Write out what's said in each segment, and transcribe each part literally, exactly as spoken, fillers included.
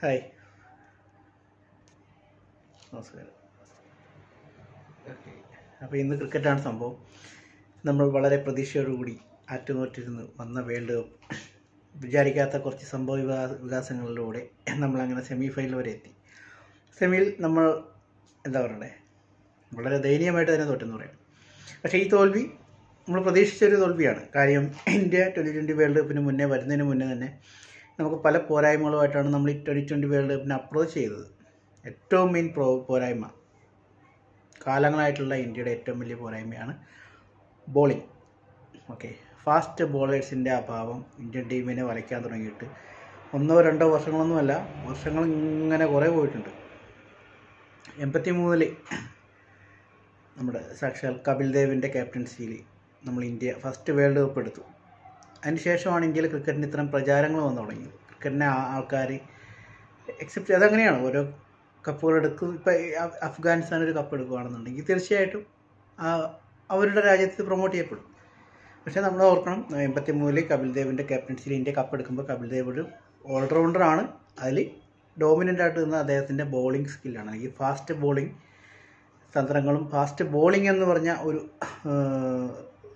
Hi നമസ്കാരം. അപ്പോൾ ഇന്ന് ക്രിക്കറ്റാണ് സംഭവം. നമ്മൾ വളരെ പ്രതീക്ഷയോടുകൂടി ആറ്റുനോറ്റിരുന്ന് വന്ന വേൾഡ് കപ്പ് വിചാരിക്കാത്ത കുറച്ച് സംഭവ വികാസങ്ങളിലൂടെ നമ്മളങ്ങനെ സെമി ഫൈനൽ വരെ എത്തി. സെമിയിൽ നമ്മൾ എന്താ പറയണ്ടേ, വളരെ ദയനീയമായിട്ട് തന്നെ തോറ്റെന്ന് പറയാം. പക്ഷേ ഈ തോൽവി നമ്മൾ പ്രതീക്ഷിച്ചൊരു തോൽവിയാണ്. കാര്യം ഇന്ത്യ ട്വൻറ്റി ട്വൻറ്റി വേൾഡ് കപ്പിന് മുന്നേ വരുന്നതിന് മുന്നേ തന്നെ നമുക്ക് പല പോരായ്മകളുമായിട്ടാണ് നമ്മൾ ഈ ട്വൻറ്റി ട്വൻറ്റി വേൾഡ് കപ്പിനെ അപ്രോച്ച് ചെയ്തത്. ഏറ്റവും മെയിൻ പ്രോ പോരായ്മ കാലങ്ങളായിട്ടുള്ള ഇന്ത്യയുടെ ഏറ്റവും വലിയ പോരായ്മയാണ് ബോളിംഗ്. ഓക്കെ, ഫാസ്റ്റ് ബോളേഴ്സിൻ്റെ അഭാവം ഇന്ത്യൻ ടീമിനെ വലയ്ക്കാൻ തുടങ്ങിയിട്ട് ഒന്നോ രണ്ടോ വർഷങ്ങളൊന്നുമല്ല, വർഷങ്ങൾ ഇങ്ങനെ കുറേ പോയിട്ടുണ്ട്. എൺപത്തി മൂന്നിൽ നമ്മുടെ സാക്ഷാൽ കപിൽ ദേവിൻ്റെ ക്യാപ്റ്റൻസിയിൽ നമ്മൾ ഇന്ത്യ ഫസ്റ്റ് വേൾഡ് കപ്പ് എടുത്തു. അതിനുശേഷമാണ് ഇന്ത്യയിൽ ക്രിക്കറ്റിന് ഇത്തരം പ്രചാരങ്ങൾ വന്നു തുടങ്ങിയത്. ക്രിക്കറ്റിനെ ആൾക്കാർ എക്സെപ്റ്റ്, അതങ്ങനെയാണ് ഓരോ കപ്പുകളെടുക്കും. ഇപ്പം അഫ്ഗാനിസ്ഥാൻ ഒരു കപ്പ് എടുക്കുകയാണെന്നുണ്ടെങ്കിൽ തീർച്ചയായിട്ടും അവരുടെ രാജ്യത്ത് പ്രൊമോട്ട് ചെയ്യപ്പെടും. പക്ഷേ നമ്മൾ ഓർക്കണം, എൺപത്തി മൂന്നിൽ കപിൽ ദേവിൻ്റെ ക്യാപ്റ്റൻസിയിൽ ഇന്ത്യ കപ്പെടുക്കുമ്പോൾ കപിൽ ദേവ് ഒരു ഓൾറൗണ്ടറാണ്. അതിൽ ഡോമിനൻ്റ് ആയിട്ട് നിന്ന അദ്ദേഹത്തിൻ്റെ ബോളിംഗ് സ്കില്ലാണ്, ഈ ഫാസ്റ്റ് ബോളിംഗ് തന്ത്രങ്ങളും ഫാസ്റ്റ് ബോളിംഗ് എന്ന് പറഞ്ഞ ഒരു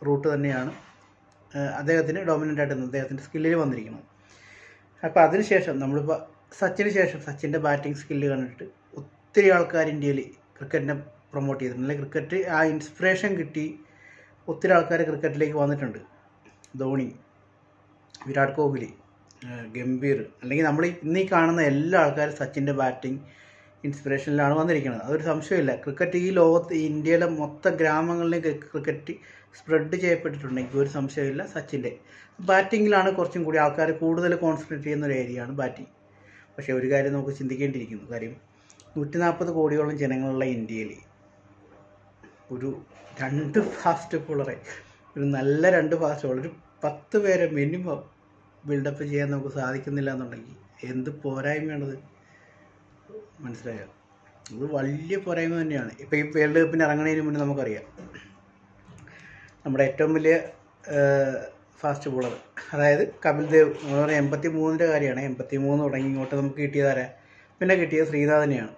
റൂട്ട് തന്നെയാണ് അദ്ദേഹത്തിന് ഡോമിനൻ്റ് ആയിട്ട് അദ്ദേഹത്തിൻ്റെ സ്കില്ലിൽ വന്നിരിക്കുന്നത്. അപ്പോൾ അതിനുശേഷം നമ്മളിപ്പോൾ സച്ചിന് ശേഷം സച്ചിൻ്റെ ബാറ്റിംഗ് സ്കില്ല് കണ്ടിട്ട് ഒത്തിരി ആൾക്കാർ ഇന്ത്യയിൽ ക്രിക്കറ്റിനെ പ്രൊമോട്ട് ചെയ്തിട്ടുണ്ട്. അല്ലെങ്കിൽ ക്രിക്കറ്റ് ആ ഇൻസ്പിറേഷൻ കിട്ടി ഒത്തിരി ആൾക്കാർ ക്രിക്കറ്റിലേക്ക് വന്നിട്ടുണ്ട്. ധോണി, വിരാട് കോഹ്ലി, ഗംഭീർ, അല്ലെങ്കിൽ നമ്മൾ ഇന്നീ കാണുന്ന എല്ലാ ആൾക്കാരും സച്ചിൻ്റെ ബാറ്റിംഗ് ഇൻസ്പിറേഷനിലാണ് വന്നിരിക്കുന്നത്. അതൊരു സംശയമില്ല. ക്രിക്കറ്റ് ഈ ലോകത്ത് ഇന്ത്യയിലെ മൊത്തം ഗ്രാമങ്ങളിലേക്ക് ക്രിക്കറ്റ് സ്പ്രെഡ് ചെയ്യപ്പെട്ടിട്ടുണ്ടെങ്കിൽ ഒരു സംശയമില്ല സച്ചിൻ്റെ ബാറ്റിങ്ങിലാണ് കുറച്ചും കൂടി ആൾക്കാർ കൂടുതൽ കോൺസെൻട്രേറ്റ് ചെയ്യുന്ന ഒരു ഏരിയയാണ് ബാറ്റിംഗ്. പക്ഷേ ഒരു കാര്യം നമുക്ക് ചിന്തിക്കേണ്ടിയിരിക്കുന്നു. കാര്യം നൂറ്റി നാൽപ്പത് കോടിയോളം ജനങ്ങളുള്ള ഇന്ത്യയിൽ ഒരു രണ്ട് ഫാസ്റ്റ് ബോളറെ, ഒരു നല്ല രണ്ട് ഫാസ്റ്റ് ബോളർ, ഒരു പത്ത് പേരെ മിനിമം ബിൽഡപ്പ് ചെയ്യാൻ നമുക്ക് സാധിക്കുന്നില്ല എന്നുണ്ടെങ്കിൽ എന്ത് പോരായ്മയാണത്, മനസ്സിലായോ? ഇത് വലിയ പോരായ്മ തന്നെയാണ്. ഇപ്പോൾ ഈ വേൾഡ് കപ്പിന് ഇറങ്ങുന്നതിന് മുന്നേ നമുക്കറിയാം, നമ്മുടെ ഏറ്റവും വലിയ ഫാസ്റ്റ് ബോളർ, അതായത് കപിൽ ദേവ്, എന്ന് പറഞ്ഞാൽ എൺപത്തി മൂന്നിൻ്റെ കാര്യമാണ്. എൺപത്തി മൂന്ന് തുടങ്ങി ഇങ്ങോട്ട് നമുക്ക് കിട്ടിയതാരാ? പിന്നെ കിട്ടിയത് ശ്രീനാഥിനെയാണ്.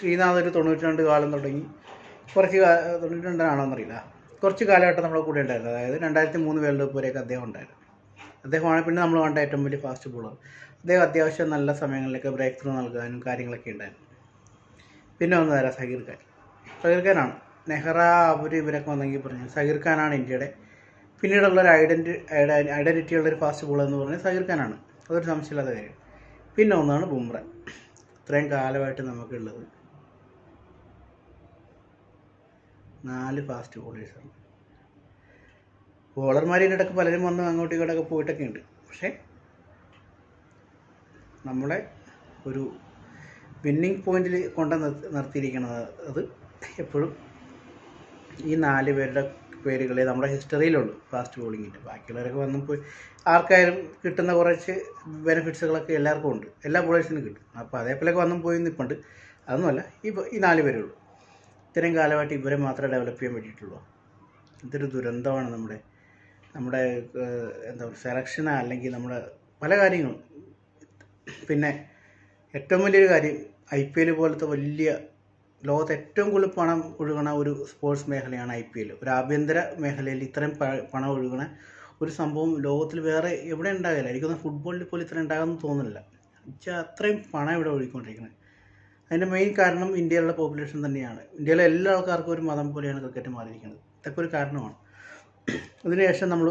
ശ്രീനാഥ് ഒരു തൊണ്ണൂറ്റി രണ്ട് കാലം തുടങ്ങി കുറച്ച് കാല തൊണ്ണൂറ്റി രണ്ടാണോന്നറിയില്ല, കുറച്ച് കാലഘട്ടം നമ്മുടെ കൂടെ ഉണ്ടായിരുന്നു. അതായത് രണ്ടായിരത്തി മൂന്ന് വേൾഡ് കപ്പ് വരെയൊക്കെ അദ്ദേഹം ഉണ്ടായിരുന്നു. അദ്ദേഹമാണ് പിന്നെ നമ്മൾ കണ്ട ഏറ്റവും വലിയ ഫാസ്റ്റ് ബോളർ. അദ്ദേഹം അത്യാവശ്യം നല്ല സമയങ്ങളിലൊക്കെ ബ്രേക്ക് ത്രൂ നൽകാനും കാര്യങ്ങളൊക്കെ ഉണ്ടായിരുന്നു. പിന്നെ ഒന്ന് തരാം, സഹീർ ഖാൻ. സഹീർ ഖാനാണ് നെഹ്റ അവർ ഇവരൊക്കെ വന്നെങ്കിൽ പറഞ്ഞു സഹീർ ഖാനാണ് ഇന്ത്യയുടെ പിന്നീടുള്ളൊരു ഐഡൻറ്റി ഐഡൻറ്റിറ്റി ഉള്ളൊരു ഫാസ്റ്റ് ബോളർ എന്ന് പറഞ്ഞാൽ സഹീർ ഖാനാണ്. അതൊരു സംശയമില്ലാത്ത കാര്യം. പിന്നെ ഒന്നാണ് ബുംറ. ഇത്രയും കാലമായിട്ട് നമുക്കുള്ളത് നാല് ഫാസ്റ്റ് ബോളേഴ്സാണ്. ബോളർമാരിൻ്റെ ഇടയ്ക്ക് പലരും വന്ന് അങ്ങോട്ടും ഇങ്ങോട്ടൊക്കെ പോയിട്ടൊക്കെ ഉണ്ട്. പക്ഷേ നമ്മളെ ഒരു വിന്നിങ് പോയിന്റിൽ കൊണ്ട് നിർത്തിയിരിക്കുന്നത് അത് എപ്പോഴും ഈ നാല് പേരുടെ പേരുകളെ നമ്മുടെ ഹിസ്റ്ററിയിലുള്ളൂ ഫാസ്റ്റ് ബോളിങ്ങിൻ്റെ. ബാക്കിയുള്ളവരൊക്കെ വന്നപ്പോൾ ആർക്കായാലും കിട്ടുന്ന കുറച്ച് ബെനിഫിറ്റ്സുകളൊക്കെ എല്ലാവർക്കും ഉണ്ട്, എല്ലാ ബോളേഴ്സിനും കിട്ടും. അപ്പോൾ അതേപോലെയൊക്കെ വന്നും പോയി നിൽപ്പുണ്ട്. അതൊന്നുമല്ല, ഈ ഈ നാല് പേരുള്ളൂ. ഇത്രയും കാലമായിട്ട് ഇവരെ മാത്രമേ ഡെവലപ്പ് ചെയ്യാൻ പറ്റിയിട്ടുള്ളൂ. ഇതൊരു ദുരന്തമാണ് നമ്മുടെ നമ്മുടെ എന്താ പറയുക സെലക്ഷന്, അല്ലെങ്കിൽ നമ്മുടെ പല കാര്യങ്ങളും. പിന്നെ ഏറ്റവും വലിയൊരു കാര്യം, ഐ പി എൽ പോലത്തെ വലിയ ലോകത്ത് ഏറ്റവും കൂടുതൽ പണം ഒഴുകണ ഒരു സ്പോർട്സ് മേഖലയാണ് ഐ പി എൽ. ഒരു ആഭ്യന്തര മേഖലയിൽ ഇത്രയും പണം ഒഴുകണ ഒരു സംഭവം ലോകത്തിൽ വേറെ എവിടെ ഉണ്ടാകില്ല. എനിക്കൊന്നും ഫുട്ബോളിൽ പോലും ഇത്ര ഉണ്ടാകാമെന്ന് തോന്നുന്നില്ല. വെച്ചാൽ അത്രയും പണം ഇവിടെ ഒഴുകിക്കൊണ്ടിരിക്കുന്നത്. അതിൻ്റെ മെയിൻ കാരണം ഇന്ത്യയിലുള്ള പോപ്പുലേഷൻ തന്നെയാണ്. ഇന്ത്യയിലെ എല്ലാ ആൾക്കാർക്കും ഒരു മതം പോലെയാണ് ക്രിക്കറ്റ് മാറിയിരിക്കുന്നത്. ഇതൊക്കെ ഒരു കാരണമാണ്. അതിനുശേഷം നമ്മൾ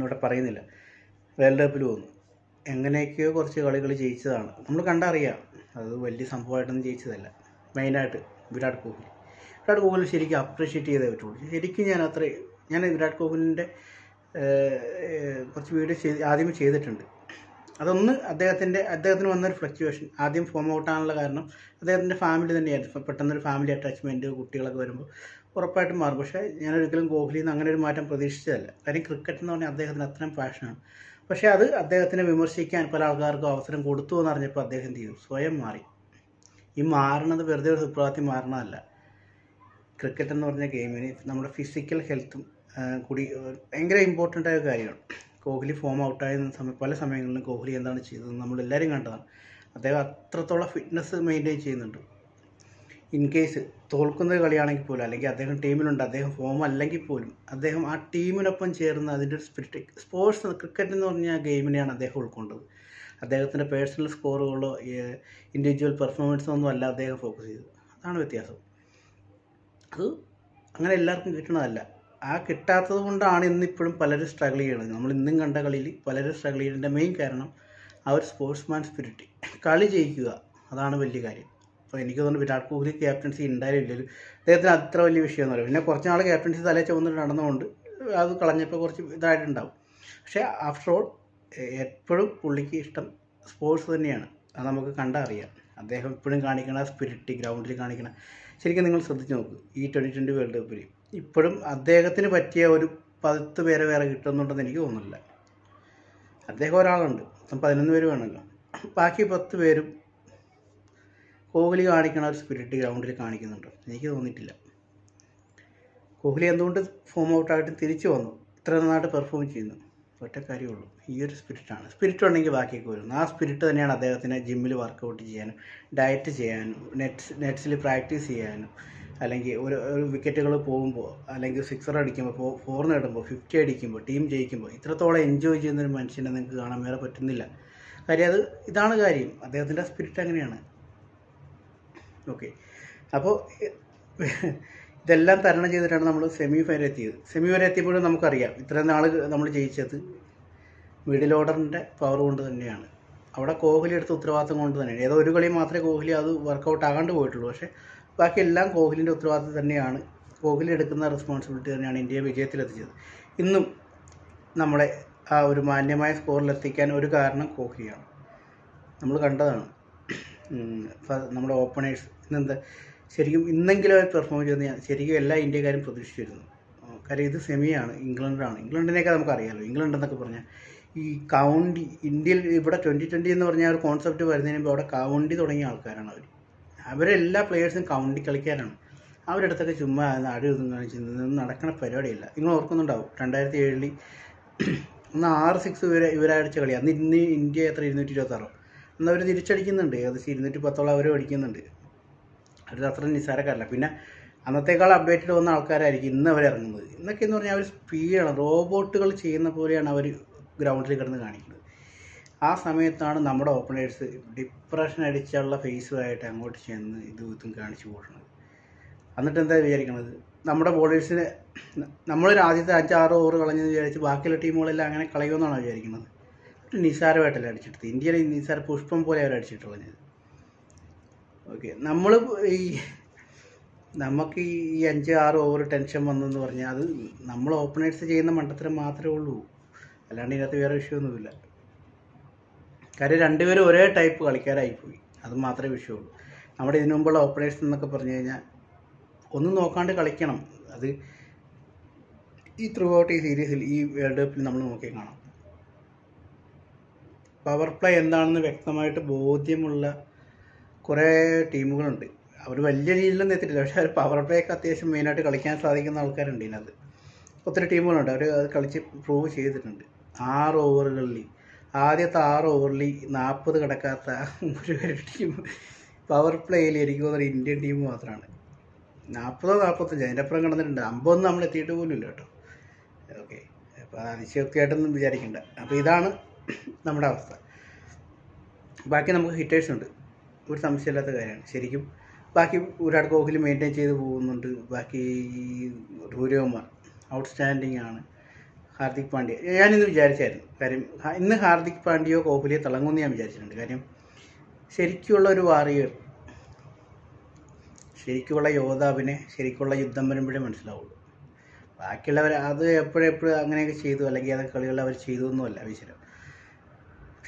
ഇവിടെ പറയുന്നില്ല, വേൾഡ് കപ്പിൽ പോകുന്നു എങ്ങനെയൊക്കെയോ കുറച്ച് കളികൾ ജയിച്ചതാണ് നമ്മൾ കണ്ടറിയാം. അത് വലിയ സംഭവമായിട്ടൊന്നും ജയിച്ചതല്ല. മെയിനായിട്ട് വിരാട് കോഹ്ലി. വിരാട് കോഹ്ലി ശരിക്കും അപ്രീഷിയേറ്റ് ചെയ്തേ പറ്റുള്ളൂ. ശരിക്കും ഞാൻ അത്ര ഞാൻ വിരാട് കോഹ്ലിൻ്റെ കുറച്ച് വീഡിയോ ചെയ്ത് ആദ്യം ചെയ്തിട്ടുണ്ട്. അതൊന്ന് അദ്ദേഹത്തിൻ്റെ അദ്ദേഹത്തിന് വന്നൊരു ഫ്ലക്ച്വേഷൻ ആദ്യം ഫോം ഔട്ടാണുള്ള കാരണം അദ്ദേഹത്തിൻ്റെ ഫാമിലി തന്നെയായിരുന്നു. പെട്ടെന്നൊരു ഫാമിലി അറ്റാച്ച്മെൻറ്റ്, കുട്ടികളൊക്കെ വരുമ്പോൾ ഉറപ്പായിട്ടും മാറും. പക്ഷേ ഞാനൊരിക്കലും കോഹ്ലിയിൽ നിന്ന് അങ്ങനെ ഒരു മാറ്റം പ്രതീക്ഷിച്ചതല്ല. കാര്യം ക്രിക്കറ്റ് എന്ന് പറഞ്ഞാൽ അദ്ദേഹത്തിന് അത്രയും പാഷനാണ്. പക്ഷേ അത് അദ്ദേഹത്തിനെ വിമർശിക്കാൻ പല ആൾക്കാർക്കും അവസരം കൊടുത്തു എന്നറിഞ്ഞപ്പോൾ അദ്ദേഹം എന്ത് ചെയ്തു, സ്വയം മാറി. ഈ മാറണത് വെറുതെ ഒരു സുപ്രഭാതത്തിൽ മാറണമല്ല. ക്രിക്കറ്റ് എന്ന് പറഞ്ഞ ഗെയിമിന് നമ്മുടെ ഫിസിക്കൽ ഹെൽത്തും കൂടി ഭയങ്കര ഇമ്പോർട്ടൻ്റ് ആയ കാര്യമാണ്. കോഹ്ലി ഫോം ഔട്ടായ സമയം പല സമയങ്ങളിലും കോഹ്ലി എന്താണ് ചെയ്തത് നമ്മളെല്ലാവരും കണ്ടതാണ്. അദ്ദേഹം അത്രത്തോളം ഫിറ്റ്നസ് മെയിൻറ്റെയിൻ ചെയ്യുന്നുണ്ട്. ഇൻ കേസ് തോൽക്കുന്ന കളിയാണെങ്കിൽ പോലും, അല്ലെങ്കിൽ അദ്ദേഹം ടീമിലുണ്ട്, അദ്ദേഹം ഫോം അല്ലെങ്കിൽ പോലും അദ്ദേഹം ആ ടീമിനൊപ്പം ചേർന്ന് അതിൻ്റെ ഒരു സ്പിരിറ്റ്. സ്പോർട്സ് ക്രിക്കറ്റ് എന്ന് പറഞ്ഞാൽ ഗെയിമിനെയാണ് അദ്ദേഹം ഉൾക്കൊണ്ടത്. അദ്ദേഹത്തിൻ്റെ പേഴ്സണൽ സ്കോറുകളോ ഇൻഡിവിജ്വൽ പെർഫോമൻസോ ഒന്നും അല്ല അദ്ദേഹം ഫോക്കസ് ചെയ്തത്. അതാണ് വ്യത്യാസം. അത് അങ്ങനെ എല്ലാവർക്കും കിട്ടണതല്ല. ആ കിട്ടാത്തത് കൊണ്ടാണ് ഇന്നിപ്പോഴും പലരും സ്ട്രഗിൾ ചെയ്യുന്നത്. നമ്മൾ ഇന്നും കണ്ട കളിയിൽ പലരും സ്ട്രഗിൾ ചെയ്യുന്നതിൻ്റെ മെയിൻ കാരണം ആ ഒരു സ്പോർട്സ്മാൻ സ്പിരിറ്റ്, കളി ജയിക്കുക, അതാണ് വലിയ കാര്യം. അപ്പോൾ എനിക്ക് തോന്നുന്നു വിരാട് കോഹ്ലി ക്യാപ്റ്റൻസി ഉണ്ടായില്ലല്ലോ, അദ്ദേഹത്തിന് അത്ര വലിയ വിഷയമൊന്നുമില്ല. പിന്നെ കുറച്ച് നാൾ ക്യാപ്റ്റൻസി തലേ ചുമന്നിട്ട് നടന്നുകൊണ്ട് അത് കളഞ്ഞപ്പോൾ കുറച്ച് ഇതായിട്ടുണ്ടാവും. പക്ഷേ ആഫ്റ്റർ ഓൾ എപ്പോഴും പുള്ളിക്ക് ഇഷ്ടം സ്പോർട്സ് തന്നെയാണ്. അത് നമുക്ക് കണ്ടറിയാം. അദ്ദേഹം ഇപ്പോഴും കാണിക്കണ സ്പിരിറ്റ്, ഗ്രൗണ്ടിൽ കാണിക്കണ, ശരിക്കും നിങ്ങൾ ശ്രദ്ധിച്ച് നോക്ക്. ഈ ട്വൻറ്റി ട്വൻറ്റി വേൾഡ് കപ്പിൽ ഇപ്പോഴും അദ്ദേഹത്തിന് പറ്റിയ ഒരു പത്ത് പേരെ വേറെ കിട്ടുന്നുണ്ടെന്ന് എനിക്ക് തോന്നുന്നില്ല. അദ്ദേഹം ഒരാളുണ്ട്, പതിനൊന്ന് പേര് വേണമല്ലോ. ബാക്കി പത്ത് പേരും കോഹ്ലി കാണിക്കണ ഒരു സ്പിരിറ്റ് ഗ്രൗണ്ടിൽ കാണിക്കുന്നുണ്ട്, എനിക്ക് തോന്നിയിട്ടില്ല. കോഹ്ലി എന്തുകൊണ്ട് ഫോം ഔട്ടായിട്ട് തിരിച്ചു വന്നു, ഇത്ര നന്നായിട്ട് പെർഫോം ചെയ്യുന്നു? ഒറ്റ കാര്യമുള്ളൂ, ഈ ഒരു സ്പിരിറ്റാണ്. സ്പിരിറ്റ് ഉണ്ടെങ്കിൽ ബാക്കിയൊക്കെ വരുന്നു. ആ സ്പിരിറ്റ് തന്നെയാണ് അദ്ദേഹത്തിന് ജിമ്മിൽ വർക്കൗട്ട് ചെയ്യാനും ഡയറ്റ് ചെയ്യാനും നെറ്റ്സ് നെറ്റ്സിൽ പ്രാക്ടീസ് ചെയ്യാനും, അല്ലെങ്കിൽ ഒരു ഒരു വിക്കറ്റുകൾ പോകുമ്പോൾ, അല്ലെങ്കിൽ സിക്സർ അടിക്കുമ്പോൾ, ഫോ ഫോർ നേടുമ്പോൾ, ഫിഫ്റ്റി അടിക്കുമ്പോൾ, ടീം ജയിക്കുമ്പോൾ ഇത്രത്തോളം എൻജോയ് ചെയ്യുന്നൊരു മനുഷ്യനെ നിങ്ങൾക്ക് കാണാൻ വേറെ പറ്റുന്നില്ല. കാര്യം അത് ഇതാണ് കാര്യം. അദ്ദേഹത്തിൻ്റെ സ്പിരിറ്റ് അങ്ങനെയാണ്. ഓക്കെ, അപ്പോൾ ഇതെല്ലാം തരണം ചെയ്തിട്ടാണ് നമ്മൾ സെമി വരെ എത്തിയത്. സെമി വരെ എത്തിയപ്പോഴും നമുക്കറിയാം ഇത്രയും നാൾ നമ്മൾ ജയിച്ചത് മിഡിൽ ഓർഡറിൻ്റെ പവർ കൊണ്ട് തന്നെയാണ്. അവിടെ കോഹ്ലി എടുത്ത ഉത്തരവാദിത്തം കൊണ്ട് തന്നെയാണ്. ഏതോ ഒരു കളി മാത്രമേ കോഹ്ലി അത് വർക്കൗട്ട് ആകാണ്ട് പോയിട്ടുള്ളൂ. പക്ഷേ ബാക്കിയെല്ലാം കോഹ്ലിൻ്റെ ഉത്തരവാദിത്തം തന്നെയാണ്. കോഹ്ലി എടുക്കുന്ന റെസ്പോൺസിബിലിറ്റി തന്നെയാണ് ഇന്ത്യയെ വിജയത്തിലെത്തിച്ചത്. ഇന്നും നമ്മളെ ആ ഒരു മാന്യമായ സ്കോറിലെത്തിക്കാൻ ഒരു കാരണം കോഹ്ലിയാണ്. നമ്മൾ കണ്ടതാണ് നമ്മുടെ ഓപ്പണേഴ്സ് ഇന്നെന്താ ശരിക്കും ഇന്നെങ്കിലും അവർ പെർഫോം ചെയ്തെന്ന് ഞാൻ ശരിക്കും എല്ലാ ഇന്ത്യക്കാരും പ്രതീക്ഷിച്ചിരുന്നു. കാര്യം ഇത് സെമിയാണ്, ഇംഗ്ലണ്ടാണ്. ഇംഗ്ലണ്ടിനെയൊക്കെ നമുക്കറിയാമല്ലോ. ഇംഗ്ലണ്ട് എന്നൊക്കെ പറഞ്ഞാൽ ഈ കൗണ്ടി, ഇന്ത്യയിൽ ഇവിടെ ട്വൻറ്റി ട്വൻറ്റി എന്ന് പറഞ്ഞാൽ ഒരു കോൺസെപ്റ്റ് വരുന്നതിന് മുമ്പ് അവിടെ കൗണ്ടി തുടങ്ങിയ ആൾക്കാരാണ് അവർ. അവരെല്ലാ പ്ലേയേഴ്സും കൗണ്ടി കളിക്കാരാണ്. അവരടുത്തൊക്കെ ചുമ്മാ അടി ഒന്നും കാണിച്ച് നടക്കുന്ന പരിപാടിയില്ല. നിങ്ങൾ ഓർക്കുന്നുണ്ടാവും രണ്ടായിരത്തി ഏഴിൽ ഒന്ന് ആറ് സിക്സ് ഇവരെ ഇവരടിച്ച കളി. അന്ന് ഇന്ന് ഇന്ത്യ എത്ര ഇരുന്നൂറ്റി ഇരുപത്താറോ അന്ന് അവർ തിരിച്ചടിക്കുന്നുണ്ട്. അത് ഇരുന്നൂറ്റി പത്തോളം അവർ അടിക്കുന്നുണ്ട്. അത് അത്ര നിസ്സാരക്കാരല്ല. പിന്നെ അന്നത്തേക്കാൾ അപ്ഡേറ്റഡ് വന്ന ആൾക്കാരായിരിക്കും ഇന്ന് അവർ ഇറങ്ങുന്നത്. ഇന്നൊക്കെ എന്ന് പറഞ്ഞാൽ അവർ സ്പീഡാണ്, റോബോട്ടുകൾ ചെയ്യുന്ന പോലെയാണ് അവർ ഗ്രൗണ്ടിൽ കിടന്ന് കാണിക്കുന്നത്. ആ സമയത്താണ് നമ്മുടെ ഓപ്പണേഴ്സ് ഡിപ്രഷൻ അടിച്ചുള്ള ഫേസുമായിട്ട് അങ്ങോട്ട് ചെന്ന് ഇത് ഇതും കാണിച്ചു കൂട്ടണത്. എന്നിട്ട് എന്താ വിചാരിക്കണത്, നമ്മുടെ ബോളേഴ്സിന് നമ്മളൊരു ആദ്യത്തെ അഞ്ചാറ് ഓവർ കളഞ്ഞെന്ന് വിചാരിച്ച് ബാക്കിയുള്ള ടീമുകളെല്ലാം അങ്ങനെ കളയുമെന്നാണ് വിചാരിക്കുന്നത്. നിസാരമായിട്ടല്ല അടിച്ചെടുത്ത്, ഇന്ത്യയിലെ നിസാര പുഷ്പം പോലെ അവർ അടിച്ചിട്ട് കളഞ്ഞത്. ഓക്കെ, നമ്മൾ ഈ നമുക്ക് ഈ അഞ്ച് ആറ് ഓവർ ടെൻഷൻ വന്നെന്ന് പറഞ്ഞാൽ അത് നമ്മൾ ഓപ്പണേഴ്സ് ചെയ്യുന്ന മണ്ടത്തരം മാത്രമേ ഉള്ളൂ. അല്ലാണ്ട് ഇതിനകത്ത് വേറെ വിഷയമൊന്നുമില്ല. കാര്യം രണ്ടുപേരും ഒരേ ടൈപ്പ് കളിക്കാരായിപ്പോയി, അത് മാത്രമേ വിഷയമുള്ളൂ. നമ്മുടെ ഇതിനു മുമ്പുള്ള ഓപ്പണേഴ്സ് എന്നൊക്കെ പറഞ്ഞു കഴിഞ്ഞാൽ ഒന്നും നോക്കാണ്ട് കളിക്കണം. അത് ഈ ത്രൂ ഔട്ട് ഈ സീരീസിൽ, ഈ വേൾഡ് കപ്പിൽ നമ്മൾ നോക്കി കാണാം. പവർ പ്ലേ എന്താണെന്ന് വ്യക്തമായിട്ട് ബോധ്യമുള്ള കുറേ ടീമുകളുണ്ട്. അവർ വലിയ രീതിയിലൊന്നും എത്തിയിട്ടില്ല, പക്ഷേ അവർ പവർ പ്ലേക്ക് അത്യാവശ്യം മെയിനായിട്ട് കളിക്കാൻ സാധിക്കുന്ന ആൾക്കാരുണ്ട്. ഇതിനകത്ത് ഒത്തിരി ടീമുകളുണ്ട്, അവർ അത് കളിച്ച് പ്രൂവ് ചെയ്തിട്ടുണ്ട്. ആറ് ഓവറുകളിൽ ആദ്യത്തെ ആറ് ഓവറിൽ നാൽപ്പത് കിടക്കാത്ത ഒരു ടീം പവർ പ്ലേയിൽ എനിക്ക് തോന്നുന്ന ഇന്ത്യൻ ടീം മാത്രമാണ്. നാൽപ്പതോ നാൽപ്പത്തഞ്ചോ അതിൻ്റെ അപ്പുറം കിടന്നിട്ടുണ്ട്. അമ്പതൊന്നും നമ്മൾ എത്തിയിട്ട് പോലും ഇല്ല കേട്ടോ. ഓക്കെ, അപ്പോൾ അതിശക്തിയായിട്ടൊന്നും വിചാരിക്കണ്ട. അപ്പോൾ ഇതാണ് നമ്മുടെ അവസ്ഥ. ബാക്കി നമുക്ക് ഹിറ്റേഴ്സ് ഉണ്ട്, ഒരു സംശയമില്ലാത്ത കാര്യമാണ്. ശരിക്കും ബാക്കി വിരാട് കോഹ്ലി മെയിൻറ്റെയിൻ ചെയ്ത് പോകുന്നുണ്ട്. ബാക്കി സൂര്യകുമാർ ഔട്ട്സ്റ്റാൻഡിങ് ആണ്. ഹാർദിക് പാണ്ഡ്യ ഞാനിന്ന് വിചാരിച്ചായിരുന്നു, കാര്യം ഇന്ന് ഹാർദിക് പാണ്ഡ്യയോ കോഹ്ലിയോ തിളങ്ങുമെന്ന് ഞാൻ വിചാരിച്ചിട്ടുണ്ട്. കാര്യം ശരിക്കുള്ള ഒരു വാറിയർ, ശരിക്കുള്ള യോദ്ധാവിനെ ശരിക്കുള്ള യുദ്ധം വരുമ്പോഴേ മനസ്സിലാവുള്ളൂ. ബാക്കിയുള്ളവർ അത് എപ്പോഴെപ്പോഴും അങ്ങനെയൊക്കെ ചെയ്തു, അല്ലെങ്കിൽ അതൊക്കെ കളികളിൽ അവർ ചെയ്തു എന്നല്ല വിചാരം.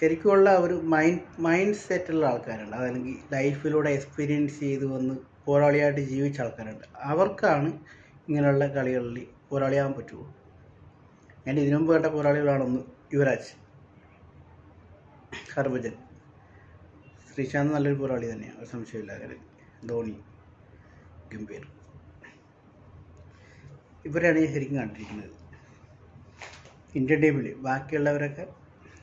ശരിക്കുമുള്ള ഒരു മൈൻഡ് മൈൻഡ് സെറ്റുള്ള ആൾക്കാരുണ്ട്, അതല്ലെങ്കിൽ ലൈഫിലൂടെ എക്സ്പീരിയൻസ് ചെയ്ത് വന്ന് പോരാളിയായിട്ട് ജീവിച്ച ആൾക്കാരുണ്ട്. അവർക്കാണ് ഇങ്ങനെയുള്ള കളികളിൽ പോരാളിയാകാൻ പറ്റുള്ളൂ. ഞാൻ ഇതിനു മുമ്പ് കണ്ട പോരാളികളാണൊന്ന് യുവരാജ്, ഹർഭജൻ, ശ്രീശാന്ത് നല്ലൊരു പോരാളി തന്നെയാണ്, ഒരു സംശയമില്ല കാര്യം, ധോണി, ഗംഭീർ, ഇവരെയാണ് ഞാൻ ശരിക്കും കണ്ടിരിക്കുന്നത് ഇന്ത്യൻ ടീമിൽ. ബാക്കിയുള്ളവരൊക്കെ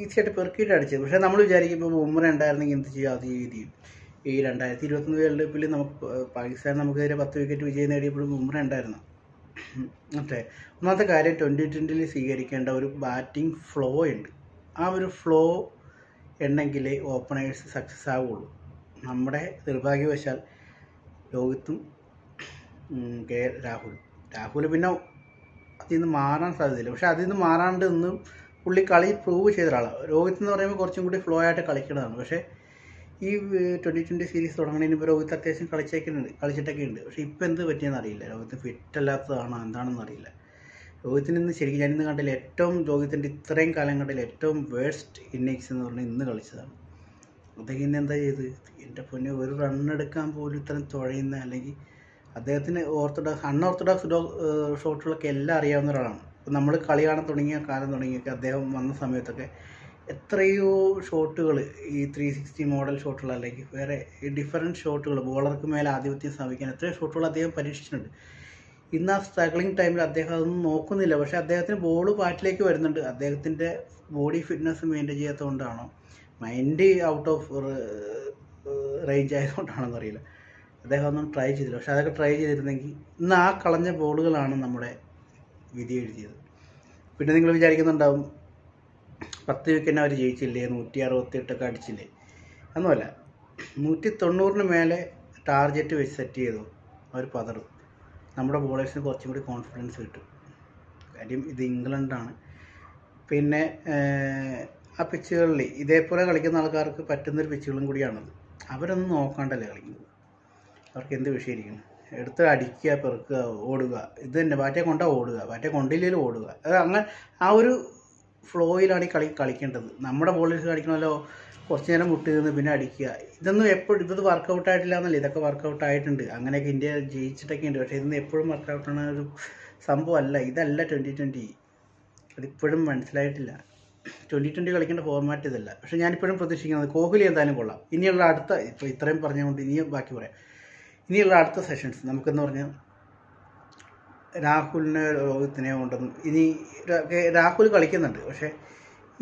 ഈസിയായിട്ട് പെറുക്കിയിട്ട് അടിച്ചത്. പക്ഷേ നമ്മൾ വിചാരിക്കുമ്പോൾ ഉമ്മറ ഉണ്ടായിരുന്നെങ്കിൽ എന്ത് ചെയ്യും, അത് ചെയ്യും. ഈ രണ്ടായിരത്തി ഇരുപത്തൊന്ന് വേൾഡ് കപ്പിൽ നമുക്ക് പാകിസ്ഥാൻ നമുക്കെതിരെ പത്ത് വിക്കറ്റ് വിജയം നേടിയപ്പോഴും ഉമ്മറ ഉണ്ടായിരുന്നു. മറ്റേ ഒന്നാമത്തെ കാര്യം, ട്വൻ്റി ട്വൻ്റിയിൽ സ്വീകരിക്കേണ്ട ഒരു ബാറ്റിംഗ് ഫ്ലോ ഉണ്ട്. ആ ഒരു ഫ്ലോ ഉണ്ടെങ്കിലേ ഓപ്പണേഴ്സ് സക്സസ് ആവുള്ളൂ. നമ്മുടെ നിർഭാഗ്യവശാൽ രോഹിത്തും കെ രാഹുൽ രാഹുൽ പിന്നെ അതിൽ നിന്ന് മാറാൻ സാധ്യതയില്ല. പക്ഷേ അതിൽ നിന്ന് മാറാണ്ട് ഇന്നും പുള്ളി കളി പ്രൂവ് ചെയ്ത ഒരാളാണ്. രോഹിത് എന്ന് പറയുമ്പോൾ കുറച്ചും കൂടി ഫ്ലോ ആയിട്ട് കളിക്കേണ്ടതാണ്. പക്ഷേ ഈ ട്വൻ്റി ട്വൻ്റി സീരീസ് തുടങ്ങുന്നതിന് ഇപ്പോൾ രോഹിത് അത്യാവശ്യം കളിച്ചേക്കുന്നുണ്ട് കളിച്ചിട്ടൊക്കെ ഉണ്ട്. പക്ഷേ ഇപ്പോൾ എന്ത് പറ്റിയെന്ന് അറിയില്ല. രോഹിത് ഫിറ്റല്ലാത്തതാണോ എന്താണെന്ന് അറിയില്ല. രോഹിത്തിന് ഇന്ന് ശരിക്കും ഞാനിന്ന് കണ്ടതിൽ ഏറ്റവും രോഹിത്തിൻ്റെ ഇത്രയും കാലം കണ്ടതിൽ ഏറ്റവും വേഴ്സ്റ്റ് ഇന്നിങ്സ് എന്ന് പറഞ്ഞാൽ ഇന്ന് കളിച്ചതാണ്. അദ്ദേഹം ഇന്ന് എന്താ ചെയ്ത്? എൻ്റെ പൊന്നെ, ഒരു റണ്ണെടുക്കാൻ പോലും ഇത്രയും തുഴയുന്ന, അല്ലെങ്കിൽ അദ്ദേഹത്തിന് ഓർത്തഡോക്സ് അൺഓർത്തഡോക്സ് ഡോ ഷോട്ടുകളൊക്കെ എല്ലാം അറിയാവുന്ന ഒരാളാണ്. ഇപ്പോൾ നമ്മൾ കളി കാണാൻ തുടങ്ങിയ കാലം തുടങ്ങിയൊക്കെ അദ്ദേഹം വന്ന സമയത്തൊക്കെ എത്രയോ ഷോട്ടുകൾ ഈ ത്രീ സിക്സ്റ്റി മോഡൽ ഷോട്ടുകൾ, അല്ലെങ്കിൽ വേറെ ഡിഫറൻറ്റ് ഷോട്ടുകൾ, ബോളർക്ക് മേലെ ആധിപത്യം സ്ഥാപിക്കാൻ എത്രയോ ഷോട്ടുകൾ അദ്ദേഹം പരീക്ഷിച്ചിട്ടുണ്ട്. ഇന്ന് ആ സ്ട്രഗ്ലിംഗ് ടൈമിൽ അദ്ദേഹം അതൊന്നും നോക്കുന്നില്ല. പക്ഷേ അദ്ദേഹത്തിന് ബോൾ പാറ്റിലേക്ക് വരുന്നുണ്ട്. അദ്ദേഹത്തിൻ്റെ ബോഡി ഫിറ്റ്നസ് മെയിൻറ്റെയിൻ ചെയ്യാത്തത് കൊണ്ടാണോ, മൈൻഡ് ഔട്ട് ഓഫ് റേഞ്ച് ആയതുകൊണ്ടാണെന്ന് അറിയില്ല, അദ്ദേഹം ഒന്നും ട്രൈ ചെയ്തില്ല. പക്ഷെ അതൊക്കെ ട്രൈ ചെയ്തിരുന്നെങ്കിൽ ഇന്ന് ആ കളഞ്ഞ ബോളുകളാണ് നമ്മുടെ വിധി എഴുതിയത്. പിന്നെ നിങ്ങൾ വിചാരിക്കുന്നുണ്ടാവും പത്ത് വിക്കറ്റിന് അവർ ജയിച്ചില്ലേ, നൂറ്റി അറുപത്തിയെട്ടൊക്കെ അടിച്ചില്ലേ? ഒന്നുമല്ല, നൂറ്റി തൊണ്ണൂറിന് മേലെ ടാർഗറ്റ് വെച്ച് സെറ്റ് ചെയ്തു അവർ പതറും. നമ്മുടെ ബോളേഴ്സിന് കുറച്ചും കൂടി കോൺഫിഡൻസ് കിട്ടും. കാര്യം ഇത് ഇംഗ്ലണ്ടാണ്. പിന്നെ ആ പിച്ചുകളിൽ ഇതേപോലെ കളിക്കുന്ന ആൾക്കാർക്ക് പറ്റുന്നൊരു പിച്ചുകളും കൂടിയാണത്. അവരൊന്നും നോക്കാണ്ടല്ലേ കളിക്കുന്നത്. അവർക്ക് എന്ത് വിഷയമായിരിക്കും? എടുത്ത് അടിക്കുക, പെറുക്കുക, ഓടുക, ഇത് തന്നെ. ബാറ്റേ കൊണ്ടാൽ ഓടുക, ബാറ്റേ കൊണ്ടില്ലെങ്കിലും ഓടുക. അത് അങ്ങനെ ആ ഒരു ഫ്ലോയിലാണ് ഈ കളി കളിക്കേണ്ടത്. നമ്മുടെ ബോളേഴ്സ് കളിക്കണമല്ലോ, കുറച്ച് നേരം മുട്ടി നിന്ന് പിന്നെ അടിക്കുക. ഇതൊന്നും എപ്പോഴും ഇപ്പോൾ ഇത് വർക്കൗട്ട് ആയിട്ടില്ല എന്നല്ല, ഇതൊക്കെ വർക്കൗട്ട് ആയിട്ടുണ്ട്. അങ്ങനെയൊക്കെ ഇന്ത്യ ജയിച്ചിട്ടൊക്കെ ഉണ്ട്. പക്ഷേ ഇതൊന്നും എപ്പോഴും വർക്കൗട്ടാണ് ഒരു സംഭവമല്ല. ഇതല്ല ട്വൻ്റി ട്വൻ്റി. അതിപ്പോഴും മനസ്സിലായിട്ടില്ല. ട്വൻ്റി ട്വൻ്റി കളിക്കേണ്ട ഫോർമാറ്റ് ഇതല്ല. പക്ഷേ ഞാനിപ്പോഴും പ്രതീക്ഷിക്കുന്നത് കോഹ്ലി എന്തായാലും കൊള്ളാം. ഇനിയുള്ള അടുത്ത, ഇപ്പോൾ ഇത്രയും പറഞ്ഞുകൊണ്ട് ഇനി ബാക്കി പറയാം. ഇനിയുള്ള അടുത്ത സെഷൻസ് നമുക്കെന്ന് പറഞ്ഞാൽ രാഹുലിനെ രോഹിത്തിനെ കൊണ്ടൊന്നും ഇനി രാഹുൽ കളിക്കുന്നുണ്ട്. പക്ഷേ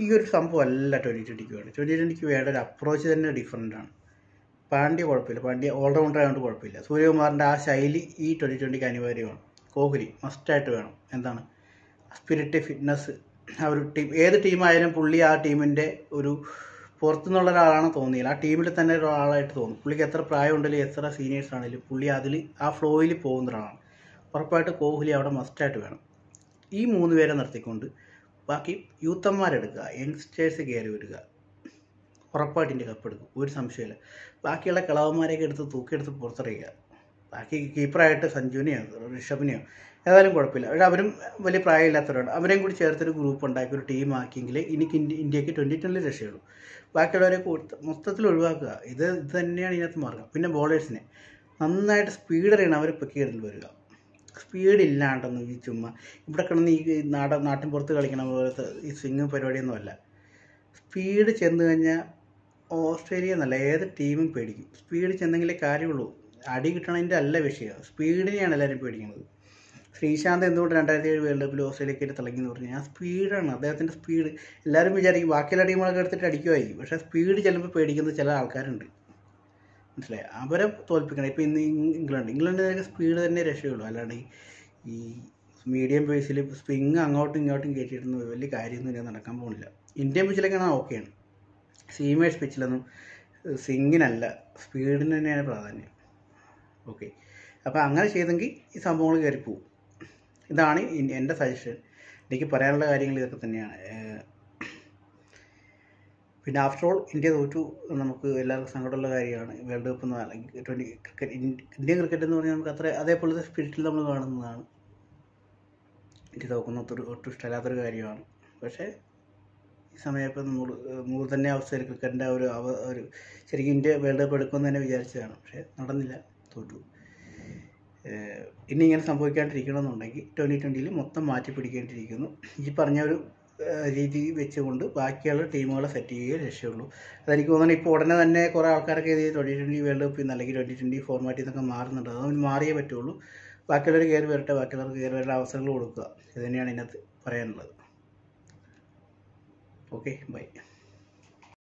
ഈ ഒരു സംഭവം അല്ല ട്വൻ്റി ട്വൻ്റിക്ക് വേണ്ട. ട്വൻ്റി ട്വൻ്റിക്ക് വേണ്ട ഒരു അപ്രോച്ച് തന്നെ ഡിഫറൻറ്റാണ്. പാണ്ഡ്യ കുഴപ്പമില്ല, പാണ്ഡ്യ ഓൾറൗണ്ടർ ആയതുകൊണ്ട് കുഴപ്പമില്ല. സൂര്യകുമാറിൻ്റെ ആ ശൈലി ഈ ട്വൻ്റി ട്വൻ്റിക്ക് അനിവാര്യമാണ്. കോഹ്ലി മസ്റ്റായിട്ട് വേണം. എന്താണ് സ്പിരിറ്റ്, ഫിറ്റ്നസ്. ആ ഒരു ടീം, ഏത് ടീമായാലും പുള്ളി ആ ടീമിൻ്റെ ഒരു പുറത്തുനിന്നുള്ള ഒരാളാണ് തോന്നിയില്ല, ആ ടീമിൽ തന്നെ ഒരാളായിട്ട് തോന്നും. പുള്ളിക്ക് എത്ര പ്രായം ഉണ്ടെങ്കിലും എത്ര സീനിയേഴ്സ് ആണെങ്കിലും പുള്ളി അതിൽ ആ ഫ്ലോയിൽ പോകുന്ന ഒരാളാണ്. ഉറപ്പായിട്ട് കോഹ്ലി അവിടെ മസ്റ്റായിട്ട് വേണം. ഈ മൂന്ന് പേരെ നിർത്തിക്കൊണ്ട് ബാക്കി യൂത്തന്മാരെടുക്കുക, യങ്സ്റ്റേഴ്സ് കയറി വരിക, ഉറപ്പായിട്ട് ഇന്ത്യ കപ്പെടുക്കും, ഒരു സംശയമില്ല. ബാക്കിയുള്ള കിളവന്മാരെയൊക്കെ എടുത്ത് തൂക്കിയെടുത്ത് പുറത്തെറിയുക. ബാക്കി കീപ്പറായിട്ട് സഞ്ജുവിനെയോ ഋഷഭിനെയോ ഏതായാലും കുഴപ്പമില്ല. പക്ഷേ അവരും വലിയ പ്രായമില്ലാത്തവരാണ്. അവരെയും കൂടി ചേർത്തൊരു ഗ്രൂപ്പ് ഉണ്ടാക്കി ഒരു ടീമാക്കിയെങ്കിൽ എനിക്ക് ഇന്ത്യക്ക് ട്വൻ്റി ട്വൻ്റി രക്ഷയുള്ളൂ. ബാക്കിയുള്ളവരെ മൊത്തത്തിൽ ഒഴിവാക്കുക. ഇത് ഇത് തന്നെയാണ് ഇതിനകത്ത് മാർഗം. പിന്നെ ബോളേഴ്സിനെ നന്നായിട്ട് സ്പീഡറിയാണ് അവർ പിക്ക് ചെയ്തിട്ട് വരിക. സ്പീഡില്ലാണ്ടെന്ന് ഈ ചുമ്മാ ഇവിടെ കിടന്ന് ഈ നാട നാട്ടിൻ പുറത്ത് കളിക്കണ പോലത്തെ ഈ സ്വിംഗ് പരിപാടിയൊന്നുമല്ല. സ്പീഡ് ചെന്ന് കഴിഞ്ഞാൽ ഓസ്ട്രേലിയ എന്നല്ല ഏത് ടീമും പേടിക്കും. സ്പീഡ് ചെന്നെങ്കിലേ കാര്യമുള്ളൂ. അടി കിട്ടണതിൻ്റെ അല്ല വിഷയം, സ്പീഡിനെയാണ് എല്ലാവരും പേടിക്കുന്നത്. ശ്രീശാന്ത് എന്തുകൊണ്ട് രണ്ടായിരത്തി ഏഴ് വേൾഡ് കപ്പിൽ ഓസ്ട്രേലിയക്കായിട്ട് തിളങ്ങി എന്ന് പറഞ്ഞാൽ ആ സ്പീഡാണ്. അദ്ദേഹത്തിൻ്റെ സ്പീഡ് എല്ലാവരും വിചാരിക്കും ബാക്കിയുള്ള ടീമുകളൊക്കെ എടുത്തിട്ട് അടിക്കുമായിരിക്കും. പക്ഷേ സ്പീഡ് ചിലപ്പോൾ പേടിക്കുന്ന ചില ആൾക്കാരുണ്ട്, മനസ്സിലായി? അവരെ തോൽപ്പിക്കണം. ഇപ്പോൾ ഇന്ന് ഇംഗ്ലണ്ട് ഇംഗ്ലണ്ടിനൊക്കെ സ്പീഡ് തന്നെ രക്ഷയുള്ളൂ. അല്ലാണ്ട് ഈ മീഡിയം പേസിൽ സ്വിംഗ് അങ്ങോട്ടും ഇങ്ങോട്ടും കയറ്റിയിടുന്ന വലിയ കാര്യമൊന്നും ഇങ്ങനെ നടക്കാൻ പോകുന്നില്ല. ഇന്ത്യൻ പിച്ചിലൊക്കെ ആണെങ്കിൽ ഓക്കെയാണ്. സീമേഴ്സ് പിച്ചിലൊന്നും സ്വിങ്ങിനല്ല, സ്പീഡിന് തന്നെയാണ് പ്രാധാന്യം. ഓക്കെ, അപ്പോൾ അങ്ങനെ ചെയ്തെങ്കിൽ ഈ സംഭവങ്ങൾ കയറിപ്പോവും. ഇതാണ് എൻ്റെ സജഷൻ. എനിക്ക് പറയാനുള്ള കാര്യങ്ങൾ ഇതൊക്കെ തന്നെയാണ്. പിന്നെ ആഫ്റ്റർ ഓൾ ഇന്ത്യ തോറ്റു, നമുക്ക് എല്ലാവർക്കും സങ്കടമുള്ള കാര്യമാണ്. വേൾഡ് കപ്പ് എന്ന് അല്ലെങ്കിൽ ട്വൻ്റി ക്രിക്കറ്റ് ഇന്ത്യൻ ക്രിക്കറ്റ് എന്ന് പറഞ്ഞാൽ നമുക്ക് അത്ര അതേപോലത്തെ സ്പിരിറ്റിൽ നമ്മൾ കാണുന്നതാണ്. ഇന്ത്യ തോക്കുന്ന ഒത്തൊരു ഒട്ടും ഇഷ്ടമില്ലാത്തൊരു കാര്യമാണ്. പക്ഷേ സമയത്ത് മൂന്ന് തന്നെ അവസരം ക്രിക്കറ്റിൻ്റെ ഒരു ഒരു ശരിക്കും ഇന്ത്യ വേൾഡ് കപ്പ് എടുക്കുമെന്ന് തന്നെ വിചാരിച്ചതാണ്. പക്ഷേ നടന്നില്ല, തോറ്റു. ഇനി ഇങ്ങനെ സംഭവിക്കാണ്ടിരിക്കണമെന്നുണ്ടെങ്കിൽ ട്വൻ്റി ട്വൻ്റിയിൽ മൊത്തം മാറ്റി പിടിക്കേണ്ടിയിരിക്കുന്നു. ഈ പറഞ്ഞ ഒരു രീതി വെച്ചുകൊണ്ട് ബാക്കിയുള്ള ടീമുകളെ സെറ്റ് ചെയ്യുകയേ ലക്ഷ്യമുള്ളൂ. അതെനിക്ക് തോന്നുന്നത് ഇപ്പോൾ ഉടനെ തന്നെ കുറേ ആൾക്കാരൊക്കെ ഇത് ട്വൻ്റി ട്വൻ്റി വേൾഡ് കപ്പിൽ നിന്ന് അല്ലെങ്കിൽ ട്വൻ്റി ട്വൻ്റി ഫോർമാറ്റിൽ നിന്നൊക്കെ മാറുന്നുണ്ട്. അതുകൊണ്ട് മാറിയേ പറ്റുള്ളൂ. ബാക്കിയുള്ളവർ കയറി വരട്ടെ, ബാക്കിയുള്ളവർക്ക് കയറി വരേണ്ട അവസരങ്ങൾ കൊടുക്കുക. ഇത് തന്നെയാണ് ഇതിനകത്ത് പറയാനുള്ളത്. Okay, by.